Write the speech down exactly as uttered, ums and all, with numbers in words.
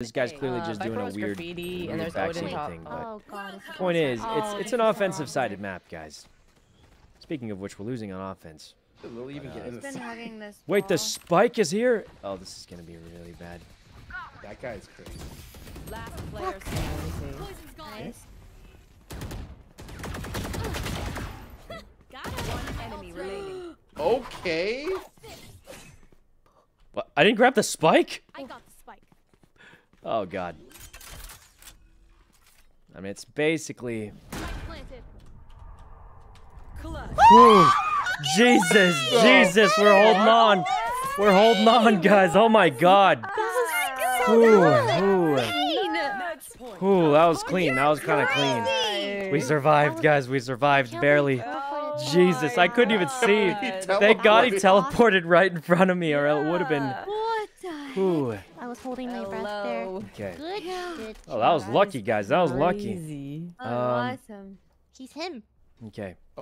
This guy's clearly uh, just doing a weird graffiti, and there's Odin top. Thing, but oh, God, point is, oh, it's it's an offensive-sided map, guys. Speaking of which, we're losing on offense. We'll even but, uh, get in this wait, the spike is here? Oh, this is gonna be really bad. That guy is crazy. Last player standing. Nice. Got one enemy remaining. Okay. What? I didn't grab the spike? I got the spike. Oh God. I mean, it's basically. Jesus, Jesus, we're holding on. We're holding on, guys. Oh my God. Ooh, ooh. Ooh, that was clean. That was kind of clean. We survived, guys. We survived barely. Jesus, I couldn't even see. Thank God he teleported right in front of me, or it would have been. Ooh. I was holding my breath there. Okay. Oh, that was lucky, guys. That was lucky. Um, He's him. Okay.